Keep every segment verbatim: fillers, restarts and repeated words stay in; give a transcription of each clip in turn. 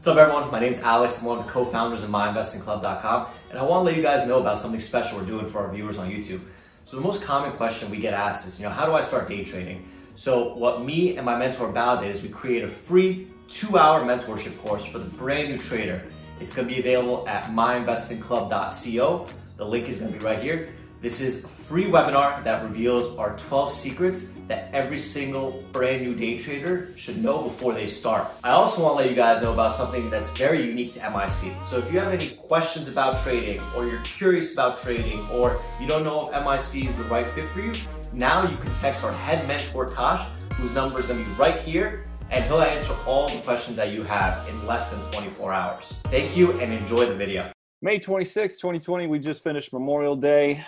What's up everyone, my name is Alex, I'm one of the co-founders of my investing club dot com, and I want to let you guys know about something special we're doing for our viewers on YouTube. So the most common question we get asked is, you know, how do I start day trading? So what me and my mentor Bao did is we create a free two-hour mentorship course for the brand new trader. It's going to be available at my investing club dot co. The link is going to be right here. This is a free webinar that reveals our twelve secrets that every single brand new day trader should know before they start. I also want to let you guys know about something that's very unique to M I C. So if you have any questions about trading, or you're curious about trading, or you don't know if M I C is the right fit for you, now you can text our head mentor Tosh, whose number is going to be right here, and he'll answer all the questions that you have in less than twenty-four hours. Thank you and enjoy the video. May twenty-sixth, twenty twenty, we just finished Memorial Day.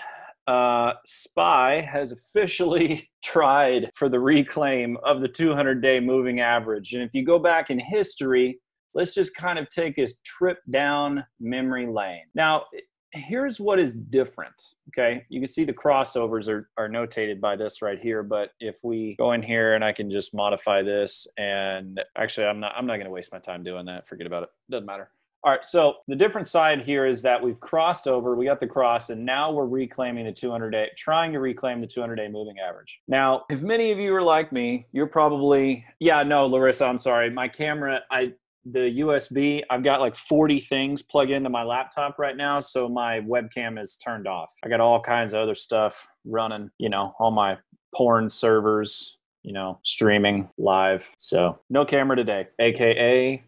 Uh, S P Y has officially tried for the reclaim of the two hundred day moving average. And if you go back in history, let's just kind of take a trip down memory lane. Now, here's what is different, okay? You can see the crossovers are, are notated by this right here, but if we go in here and I can just modify this, and actually I'm not, I'm not gonna waste my time doing that. Forget about it, doesn't matter. All right, so the different side here is that we've crossed over, we got the cross, and now we're reclaiming the two hundred day, trying to reclaim the two hundred day moving average. Now, if many of you are like me, you're probably, yeah, no, Larissa, I'm sorry. My camera, I the U S B, I've got like forty things plugged into my laptop right now, so my webcam is turned off. I got all kinds of other stuff running, you know, all my porn servers, you know, streaming live. So no camera today, A K A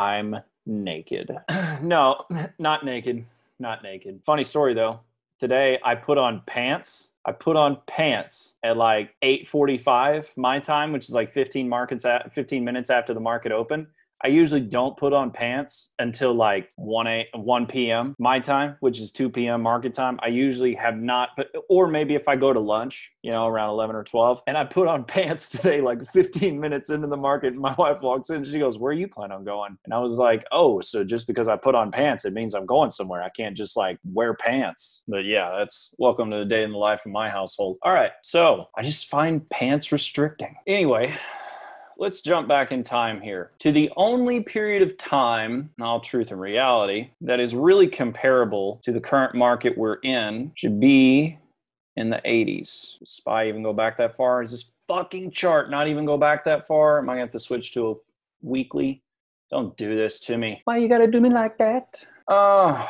I'm naked. No, not naked, not naked. Funny story though. Today I put on pants. I put on pants at like eight forty-five my time, which is like fifteen markets at fifteen minutes after the market open. I usually don't put on pants until like one p m my time, which is two p m market time. I usually have not, but, or maybe if I go to lunch, you know, around eleven or twelve, and I put on pants today, like fifteen minutes into the market, and my wife walks in and she goes, where you plan on going? And I was like, oh, so just because I put on pants, it means I'm going somewhere. I can't just like wear pants. But yeah, that's welcome to the day in the life of my household. All right, so I just find pants restricting. Anyway, let's jump back in time here to the only period of time, in all truth and reality, that is really comparable to the current market we're in, should be in the eighties. Does S P Y even go back that far? Is this fucking chart not even go back that far? Am I gonna have to switch to a weekly? Don't do this to me. Why you gotta do me like that? Oh,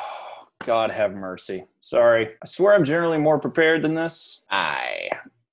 God have mercy. Sorry. I swear I'm generally more prepared than this. I.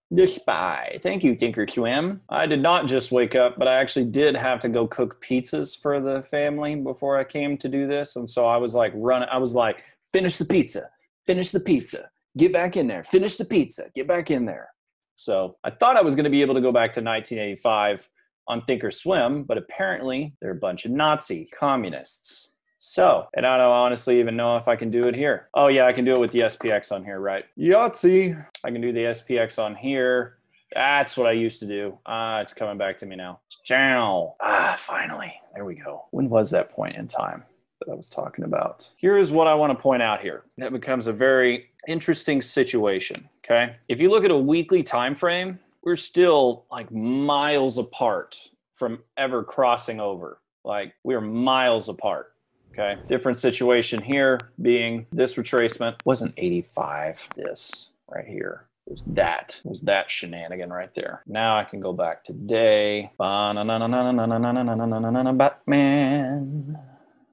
The S P Y. Thank you, Thinkorswim. I did not just wake up, but I actually did have to go cook pizzas for the family before I came to do this. And so I was like running, I was like, finish the pizza, finish the pizza, get back in there, finish the pizza, get back in there. So I thought I was going to be able to go back to nineteen eighty-five on Thinkorswim, but apparently they're a bunch of Nazi communists. So, and I don't honestly even know if I can do it here. Oh yeah, I can do it with the S P X on here, right? Yahtzee. I can do the S P X on here. That's what I used to do. Ah, uh, it's coming back to me now. Channel. Ah, finally. There we go. When was that point in time that I was talking about? Here's what I want to point out here. That becomes a very interesting situation, okay? If you look at a weekly time frame, we're still like miles apart from ever crossing over. Like, we're miles apart. Okay, different situation here being this retracement wasn't eighty-five, this right here. It was that, it was that shenanigan right there. Now I can go back today. Batman.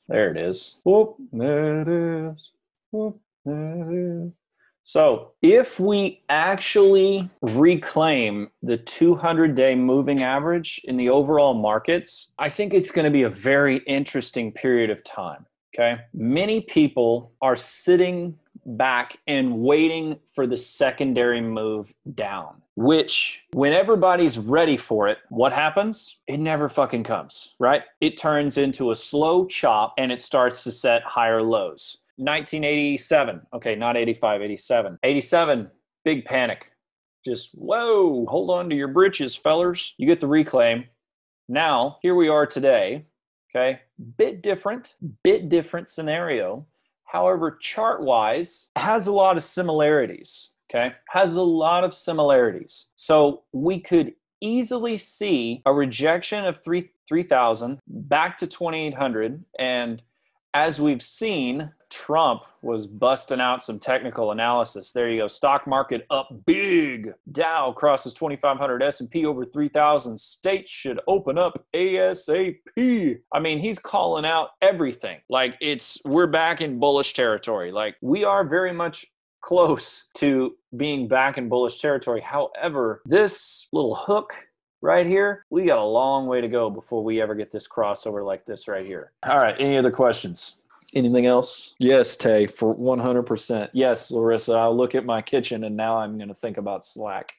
There it is. Whoop, there it is. Whoop, there it is. So if we actually reclaim the two hundred day moving average in the overall markets, I think it's going to be a very interesting period of time, okay? Many people are sitting back and waiting for the secondary move down, which when everybody's ready for it, what happens? It never fucking comes, right? It turns into a slow chop and it starts to set higher lows. nineteen eighty-seven, okay, not eighty-five, eighty-seven. eighty-seven, big panic. Just, whoa, hold on to your britches, fellers. You get the reclaim. Now, here we are today, okay? Bit different, bit different scenario. However, chart-wise, has a lot of similarities, okay? Has a lot of similarities. So we could easily see a rejection of three three thousand back to twenty-eight hundred. And as we've seen, Trump was busting out some technical analysis. There you go. Stock market up big. Dow crosses twenty-five hundred. S and P over three thousand. States should open up ASAP. I mean, he's calling out everything. Like, it's, we're back in bullish territory. Like, we are very much close to being back in bullish territory. However, this little hook right here, we got a long way to go before we ever get this crossover like this right here. All right, any other questions? Anything else? Yes, Tay, for one hundred percent. Yes, Larissa, I'll look at my kitchen and now I'm going to think about Slack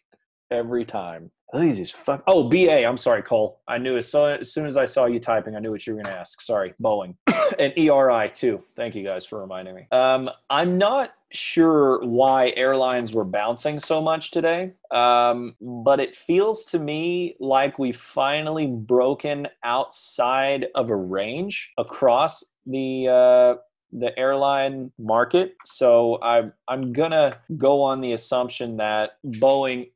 every time. These is fuck. Oh, B A, I'm sorry, Cole. I knew as, so, as soon as I saw you typing, I knew what you were going to ask. Sorry, Boeing. And E R I too. Thank you guys for reminding me. Um, I'm not sure why airlines were bouncing so much today, um, but it feels to me like we've finally broken outside of a range across the uh, the airline market. So I'm I'm gonna go on the assumption that Boeing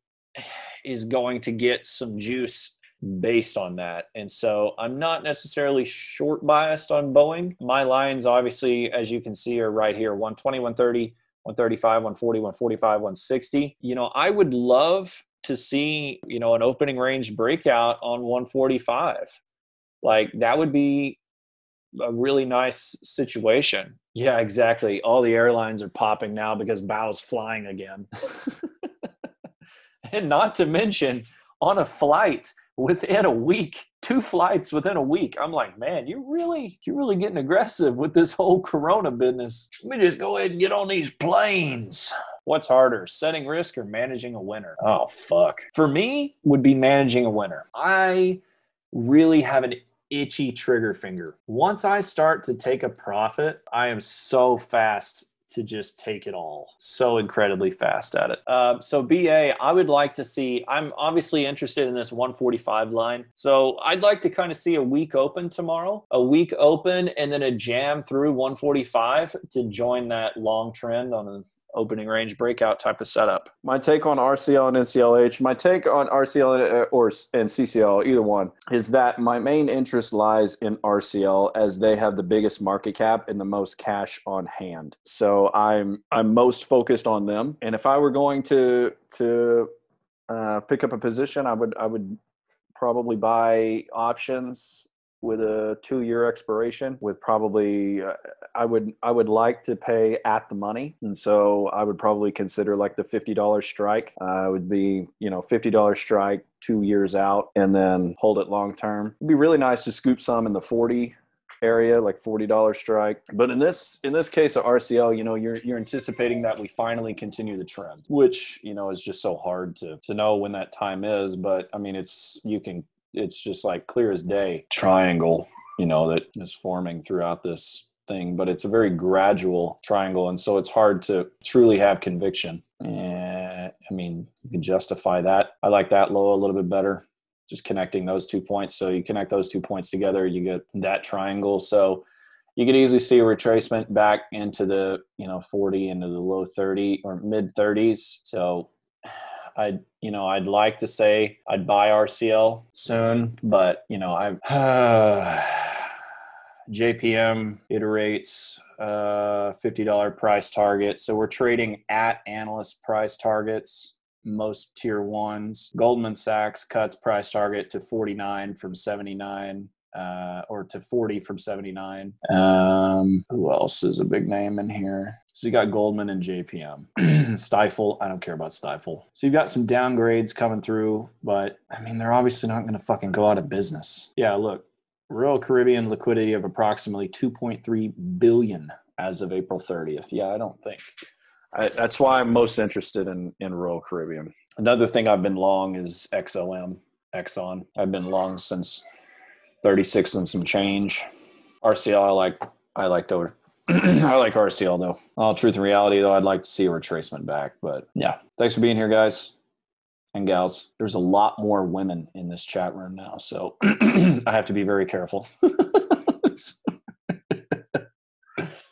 is going to get some juice based on that. And so I'm not necessarily short biased on Boeing. My lines, obviously, as you can see, are right here, one twenty, one thirty, one thirty-five, one forty, one forty-five, one sixty. You know, I would love to see, you know, an opening range breakout on one forty-five. Like, that would be a really nice situation. Yeah, exactly. All the airlines are popping now because Bao's flying again. And not to mention, on a flight within a week, two flights within a week. I'm like, man, you're really, you're really getting aggressive with this whole Corona business. Let me just go ahead and get on these planes. What's harder, setting risk or managing a winner? Oh, fuck. For me, would be managing a winner. I really have an itchy trigger finger. Once I start to take a profit, I am so fast to just take it all. So incredibly fast at it. Uh, so B A, I would like to see, I'm obviously interested in this one forty-five line. So I'd like to kind of see a week open tomorrow, a week open and then a jam through one forty-five to join that long trend on an opening range breakout type of setup. My take on R C L and N C L H, my take on R C L or and C C L, either one, is that my main interest lies in R C L as they have the biggest market cap and the most cash on hand. So I'm I'm most focused on them. And if I were going to to uh, pick up a position, I would I would probably buy options with a two-year expiration with probably uh, I would I would like to pay at the money, and so I would probably consider like the fifty dollar strike. Uh, it would be, you know, fifty dollar strike two years out and then hold it long term. It'd be really nice to scoop some in the forty area, like forty dollar strike. But in this in this case of R C L, you know, you're you're anticipating that we finally continue the trend, which, you know, is just so hard to to know when that time is, but I mean, it's you can it's just like clear as day triangle, you know, that is forming throughout this thing, but it's a very gradual triangle. And so it's hard to truly have conviction. And I mean, you can justify that. I like that low a little bit better, just connecting those two points. So you connect those two points together, you get that triangle. So you could easily see a retracement back into the, you know, forty, into the low thirty or mid thirties. So I'd, you know, I'd like to say I'd buy R C L soon, but, you know, I uh, J P M iterates uh, fifty dollar price target. So we're trading at analyst price targets, most tier ones. Goldman Sachs cuts price target to forty-nine from seventy-nine. Uh, or to forty from seventy-nine. Um, who else is a big name in here? So you got Goldman and J P M. Stifel, I don't care about Stifel. So you've got some downgrades coming through, but I mean, they're obviously not going to fucking go out of business. Yeah, look, Royal Caribbean liquidity of approximately two point three billion as of April thirtieth. Yeah, I don't think. I, that's why I'm most interested in, in Royal Caribbean. Another thing I've been long is X O M, Exxon. I've been long since thirty-six and some change. R C L, I like, I like over, I like R C L though. All truth and reality though, I'd like to see a retracement back, but yeah. Thanks for being here, guys and gals. There's a lot more women in this chat room now, so I have to be very careful.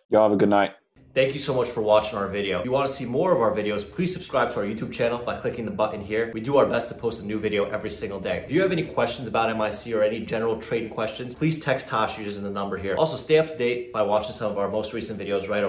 Y'all have a good night. Thank you so much for watching our video. If you want to see more of our videos, please subscribe to our YouTube channel by clicking the button here. We do our best to post a new video every single day. If you have any questions about M I C or any general trading questions, please text Tosh using the number here. Also, stay up to date by watching some of our most recent videos right over